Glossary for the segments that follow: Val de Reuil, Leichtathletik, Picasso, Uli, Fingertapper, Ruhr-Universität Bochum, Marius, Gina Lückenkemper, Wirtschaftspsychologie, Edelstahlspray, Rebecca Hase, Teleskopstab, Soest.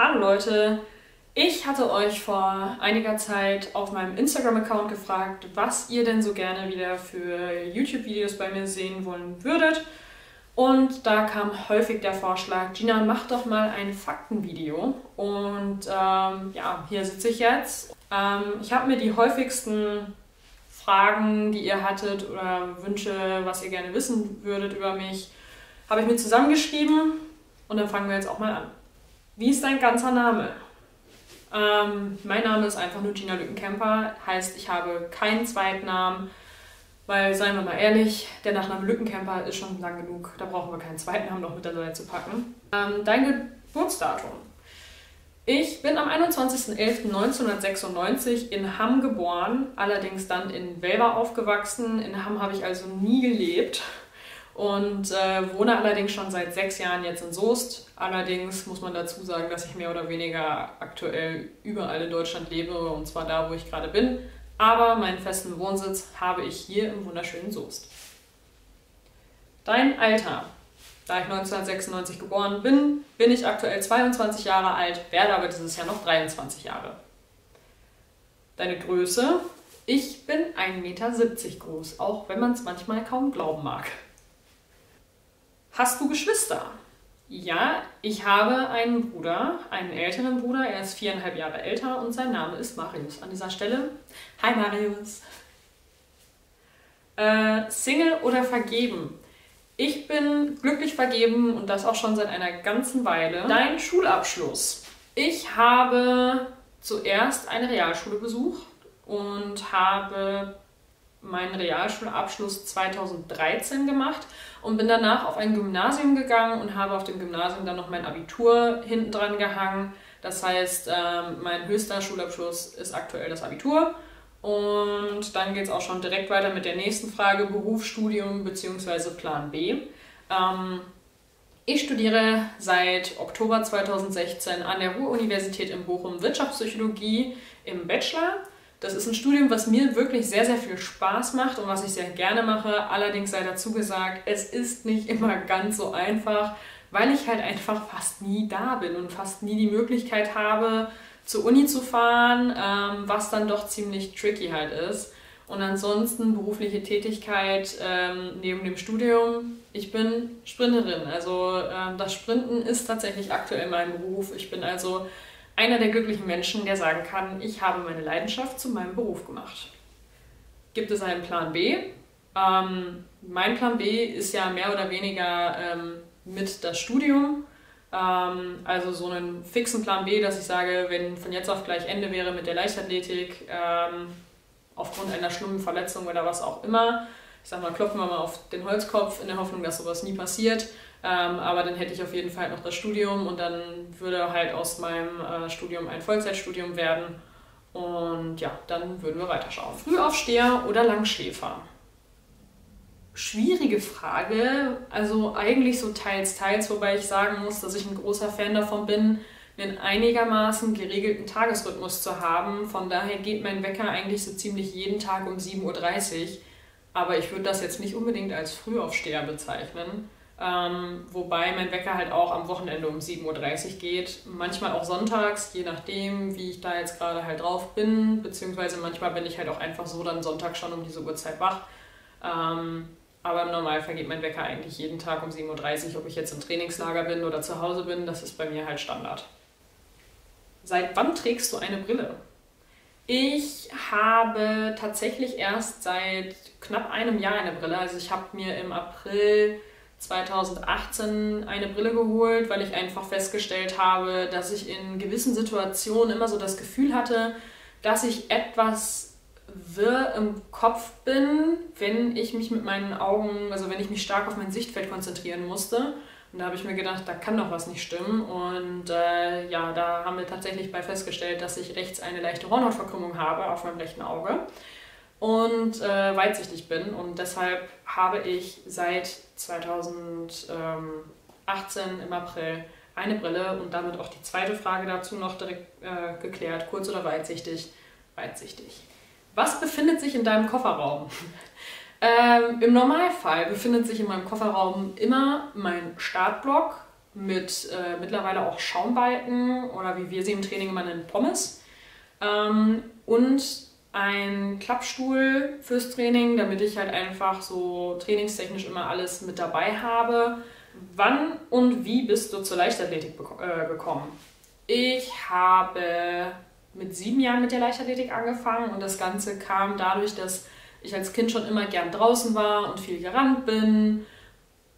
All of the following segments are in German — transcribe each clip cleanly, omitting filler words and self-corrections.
Hallo Leute, ich hatte euch vor einiger Zeit auf meinem Instagram-Account gefragt, was ihr denn so gerne wieder für YouTube-Videos bei mir sehen wollen würdet. Und da kam häufig der Vorschlag, Gina, mach doch mal ein Faktenvideo. Und ja, hier sitze ich jetzt. Ich habe mir die häufigsten Fragen, die ihr hattet oder Wünsche, was ihr gerne wissen würdet über mich, habe ich mir zusammengeschrieben und dann fangen wir jetzt auch mal an. Wie ist dein ganzer Name? Mein Name ist einfach nur Gina Lückenkemper, heißt, ich habe keinen Zweitnamen, weil, seien wir mal ehrlich, der Nachname Lückenkemper ist schon lang genug, da brauchen wir keinen Zweitnamen noch mit dabei zu packen. Dein Geburtsdatum? Ich bin am 21.11.1996 in Hamm geboren, allerdings dann in Welver aufgewachsen. In Hamm habe ich also nie gelebt. Und wohne allerdings schon seit 6 Jahren jetzt in Soest. Allerdings muss man dazu sagen, dass ich mehr oder weniger aktuell überall in Deutschland lebe, und zwar da, wo ich gerade bin. Aber meinen festen Wohnsitz habe ich hier im wunderschönen Soest. Dein Alter. Da ich 1996 geboren bin, bin ich aktuell 22 Jahre alt, werde aber dieses Jahr noch 23 Jahre. Deine Größe. Ich bin 1,70 Meter groß, auch wenn man es manchmal kaum glauben mag. Hast du Geschwister? Ja, ich habe einen Bruder, einen älteren Bruder, er ist 4,5 Jahre älter und sein Name ist Marius. An dieser Stelle, hi Marius! Single oder vergeben? Ich bin glücklich vergeben und das auch schon seit einer ganzen Weile. Dein Schulabschluss? Ich habe zuerst eine Realschule besucht und habe meinen Realschulabschluss 2013 gemacht und bin danach auf ein Gymnasium gegangen und habe auf dem Gymnasium dann noch mein Abitur hinten dran gehangen. Das heißt, mein höchster Schulabschluss ist aktuell das Abitur. Und dann geht es auch schon direkt weiter mit der nächsten Frage, Berufsstudium bzw. Plan B. Ich studiere seit Oktober 2016 an der Ruhr-Universität in Bochum Wirtschaftspsychologie im Bachelor. Das ist ein Studium, was mir wirklich sehr, sehr viel Spaß macht und was ich sehr gerne mache. Allerdings sei dazu gesagt, es ist nicht immer ganz so einfach, weil ich halt einfach fast nie da bin und fast nie die Möglichkeit habe, zur Uni zu fahren, was dann doch ziemlich tricky halt ist. Und ansonsten berufliche Tätigkeit neben dem Studium. Ich bin Sprinterin, also das Sprinten ist tatsächlich aktuell mein Beruf. Ich bin also einer der glücklichen Menschen, der sagen kann, ich habe meine Leidenschaft zu meinem Beruf gemacht. Gibt es einen Plan B? Mein Plan B ist ja mehr oder weniger mit das Studium. Also so einen fixen Plan B, dass ich sage, wenn von jetzt auf gleich Ende wäre mit der Leichtathletik, aufgrund einer schlimmen Verletzung oder was auch immer, ich sag mal, klopfen wir mal auf den Holzkopf in der Hoffnung, dass sowas nie passiert, aber dann hätte ich auf jeden Fall noch das Studium und dann würde halt aus meinem Studium ein Vollzeitstudium werden und ja, dann würden wir weiterschauen. Frühaufsteher oder Langschläfer? Schwierige Frage, also eigentlich so teils, teils, wobei ich sagen muss, dass ich ein großer Fan davon bin, einen einigermaßen geregelten Tagesrhythmus zu haben. Von daher geht mein Wecker eigentlich so ziemlich jeden Tag um 7.30 Uhr, aber ich würde das jetzt nicht unbedingt als Frühaufsteher bezeichnen, wobei mein Wecker halt auch am Wochenende um 7.30 Uhr geht, manchmal auch sonntags, je nachdem, wie ich da jetzt gerade halt drauf bin, beziehungsweise manchmal bin ich halt auch einfach so dann Sonntag schon um diese Uhrzeit wach. Aber im Normalfall geht mein Wecker eigentlich jeden Tag um 7.30 Uhr, ob ich jetzt im Trainingslager bin oder zu Hause bin, das ist bei mir halt Standard. Seit wann trägst du eine Brille? Ich habe tatsächlich erst seit knapp einem Jahr eine Brille. Also ich habe mir im April 2018 eine Brille geholt, weil ich einfach festgestellt habe, dass ich in gewissen Situationen immer so das Gefühl hatte, dass ich etwas wirr im Kopf bin, wenn ich mich mit meinen Augen, also wenn ich mich stark auf mein Sichtfeld konzentrieren musste. Und da habe ich mir gedacht, da kann doch was nicht stimmen. Und ja, da haben wir tatsächlich bei festgestellt, dass ich rechts eine leichte Hornhautverkrümmung habe auf meinem rechten Auge und weitsichtig bin. Und deshalb habe ich seit 2018 im April eine Brille und damit auch die zweite Frage dazu noch direkt geklärt. Kurz- oder weitsichtig? Weitsichtig. Was befindet sich in deinem Kofferraum? Im Normalfall befindet sich in meinem Kofferraum immer mein Startblock, mit mittlerweile auch Schaumbalken oder wie wir sie im Training immer nennen, Pommes. Und ein Klappstuhl fürs Training, damit ich halt einfach so trainingstechnisch immer alles mit dabei habe. Wann und wie bist du zur Leichtathletik gekommen? Ich habe mit 7 Jahren mit der Leichtathletik angefangen und das Ganze kam dadurch, dass ich als Kind schon immer gern draußen war und viel gerannt bin.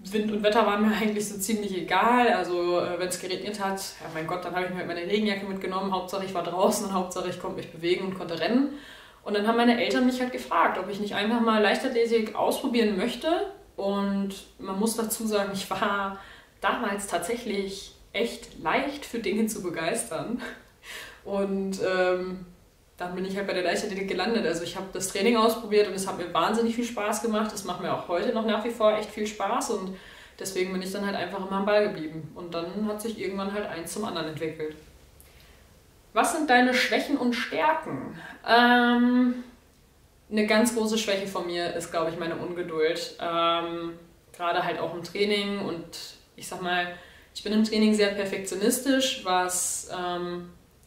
Wind und Wetter waren mir eigentlich so ziemlich egal, also wenn es geregnet hat, ja mein Gott, dann habe ich mir meine Regenjacke mitgenommen, Hauptsache ich war draußen und Hauptsache ich konnte mich bewegen und konnte rennen. Und dann haben meine Eltern mich halt gefragt, ob ich nicht einfach mal Leichtathletik ausprobieren möchte. Und man muss dazu sagen, ich war damals tatsächlich echt leicht für Dinge zu begeistern. Und dann bin ich halt bei der Leichtathletik gelandet. Also ich habe das Training ausprobiert und es hat mir wahnsinnig viel Spaß gemacht. Das macht mir auch heute noch nach wie vor echt viel Spaß und deswegen bin ich dann halt einfach immer am Ball geblieben. Und dann hat sich irgendwann halt eins zum anderen entwickelt. Was sind deine Schwächen und Stärken? Eine ganz große Schwäche von mir ist, glaube ich, meine Ungeduld. Gerade halt auch im Training und ich sag mal, ich bin im Training sehr perfektionistisch, was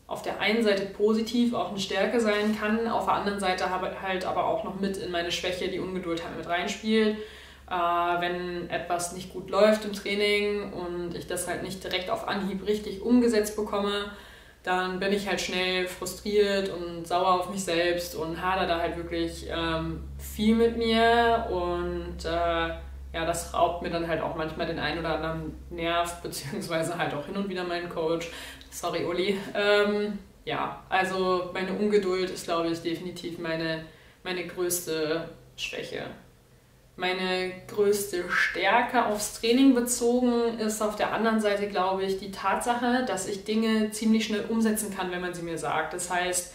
auf der einen Seite positiv auch eine Stärke sein kann, auf der anderen Seite halt aber auch noch mit in meine Schwäche die Ungeduld halt mit reinspielt. Wenn etwas nicht gut läuft im Training und ich das halt nicht direkt auf Anhieb richtig umgesetzt bekomme, dann bin ich halt schnell frustriert und sauer auf mich selbst und hadere da halt wirklich viel mit mir und ja, das raubt mir dann halt auch manchmal den einen oder anderen Nerv, beziehungsweise halt auch hin und wieder meinen Coach. Sorry, Uli. Ja, also meine Ungeduld ist, glaube ich, definitiv meine größte Schwäche. Meine größte Stärke aufs Training bezogen ist auf der anderen Seite, glaube ich, die Tatsache, dass ich Dinge ziemlich schnell umsetzen kann, wenn man sie mir sagt. Das heißt,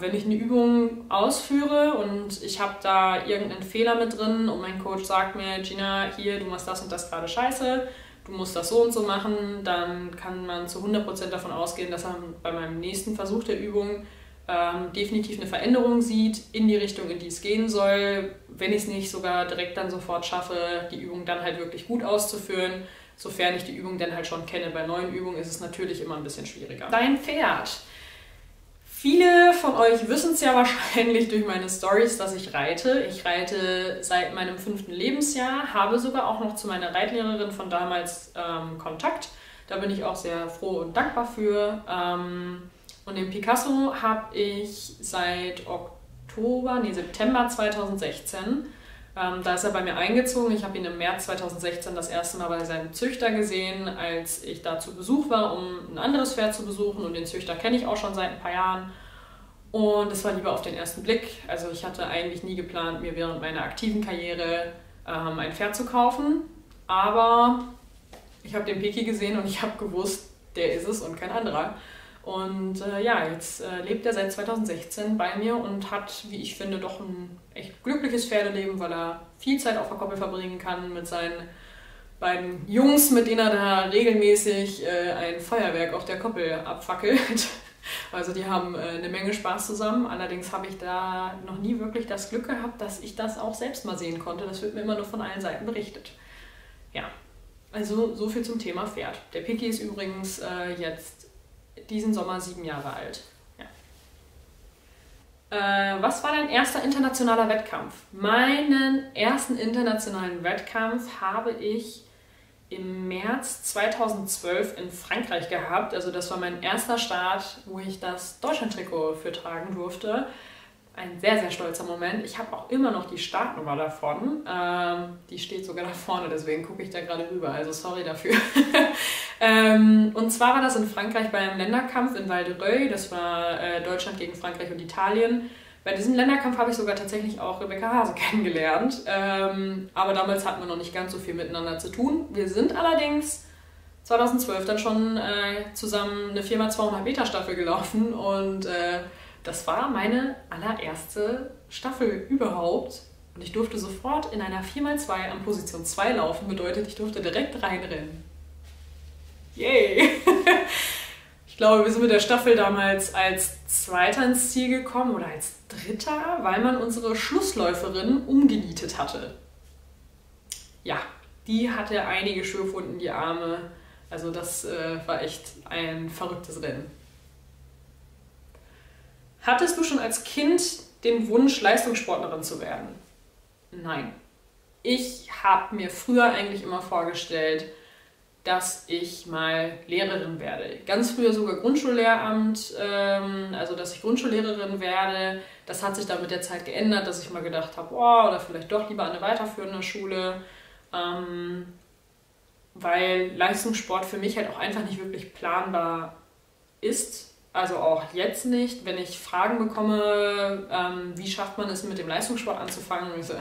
wenn ich eine Übung ausführe und ich habe da irgendeinen Fehler mit drin und mein Coach sagt mir, Gina, hier, du machst das und das gerade scheiße, du musst das so und so machen, dann kann man zu 100% davon ausgehen, dass man bei meinem nächsten Versuch der Übung definitiv eine Veränderung sieht in die Richtung, in die es gehen soll, wenn ich es nicht sogar direkt dann sofort schaffe, die Übung dann halt wirklich gut auszuführen. Sofern ich die Übung dann halt schon kenne. Bei neuen Übungen ist es natürlich immer ein bisschen schwieriger. Dein Pferd. Viele von euch wissen es ja wahrscheinlich durch meine Stories, dass ich reite. Ich reite seit meinem 5. Lebensjahr, habe sogar auch noch zu meiner Reitlehrerin von damals Kontakt. Da bin ich auch sehr froh und dankbar für. Und den Picasso habe ich seit September 2016. Da ist er bei mir eingezogen. Ich habe ihn im März 2016 das erste Mal bei seinem Züchter gesehen, als ich da zu Besuch war, um ein anderes Pferd zu besuchen. Und den Züchter kenne ich auch schon seit ein paar Jahren. Und es war lieber auf den ersten Blick. Also ich hatte eigentlich nie geplant, mir während meiner aktiven Karriere ein Pferd zu kaufen. Aber ich habe den Peki gesehen und ich habe gewusst, der ist es und kein anderer. Und ja, jetzt lebt er seit 2016 bei mir und hat, wie ich finde, doch ein echt glückliches Pferdeleben, weil er viel Zeit auf der Koppel verbringen kann mit seinen beiden Jungs, mit denen er da regelmäßig ein Feuerwerk auf der Koppel abfackelt. Also die haben eine Menge Spaß zusammen. Allerdings habe ich da noch nie wirklich das Glück gehabt, dass ich das auch selbst mal sehen konnte. Das wird mir immer nur von allen Seiten berichtet. Ja, also so viel zum Thema Pferd. Der Piki ist übrigens jetzt diesen Sommer 7 Jahre alt. Ja. Was war dein erster internationaler Wettkampf? Meinen ersten internationalen Wettkampf habe ich im März 2012 in Frankreich gehabt. Also das war mein erster Start, wo ich das Deutschland-Trikot für tragen durfte. Ein sehr, sehr stolzer Moment. Ich habe auch immer noch die Startnummer davon. Die steht sogar da vorne, deswegen gucke ich da gerade rüber. Also sorry dafür. Und zwar war das in Frankreich bei einem Länderkampf in Val de Reuil. Das war Deutschland gegen Frankreich und Italien. Bei diesem Länderkampf habe ich sogar tatsächlich auch Rebecca Hase kennengelernt. Aber damals hatten wir noch nicht ganz so viel miteinander zu tun. Wir sind allerdings 2012 dann schon zusammen eine 4x200-Meter-Staffel gelaufen und das war meine allererste Staffel überhaupt und ich durfte sofort in einer 4x2 an Position 2 laufen, bedeutet, ich durfte direkt reinrennen. Yay! Ich glaube, wir sind mit der Staffel damals als Zweiter ins Ziel gekommen oder als Dritter, weil man unsere Schlussläuferin umgenietet hatte. Ja, die hatte einige Schürfwunden, die Arme. Also das war echt ein verrücktes Rennen. Hattest du schon als Kind den Wunsch, Leistungssportlerin zu werden? Nein. Ich habe mir früher eigentlich immer vorgestellt, dass ich mal Lehrerin werde. Ganz früher sogar Grundschullehramt, also dass ich Grundschullehrerin werde. Das hat sich dann mit der Zeit geändert, dass ich mal gedacht habe, oh, oder vielleicht doch lieber an eine weiterführende Schule, weil Leistungssport für mich halt auch einfach nicht wirklich planbar ist. Also auch jetzt nicht, wenn ich Fragen bekomme, wie schafft man es, mit dem Leistungssport anzufangen? Und ich so,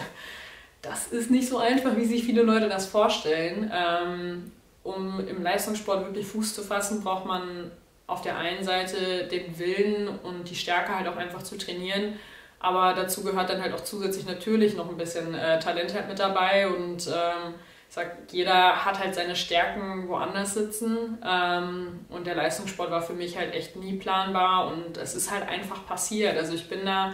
das ist nicht so einfach, wie sich viele Leute das vorstellen. Um im Leistungssport wirklich Fuß zu fassen, braucht man auf der einen Seite den Willen und die Stärke halt auch einfach zu trainieren. Aber dazu gehört dann halt auch zusätzlich natürlich noch ein bisschen Talent halt mit dabei. Und ich sag, jeder hat halt seine Stärken woanders sitzen. Und der Leistungssport war für mich halt echt nie planbar und es ist halt einfach passiert. Also ich bin da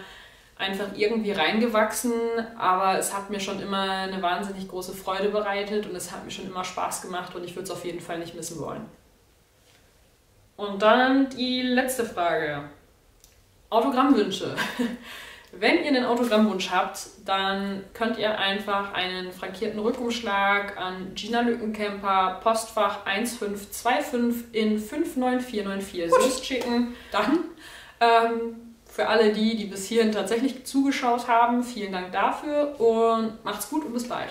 einfach irgendwie reingewachsen, aber es hat mir schon immer eine wahnsinnig große Freude bereitet und es hat mir schon immer Spaß gemacht und ich würde es auf jeden Fall nicht missen wollen. Und dann die letzte Frage. Autogrammwünsche. Wenn ihr einen Autogrammwunsch habt, dann könnt ihr einfach einen frankierten Rückumschlag an Gina Lückenkemper, Postfach 1525 in 59494 Soest schicken. Dann für alle die, die bis hierhin tatsächlich zugeschaut haben, vielen Dank dafür und macht's gut und bis bald.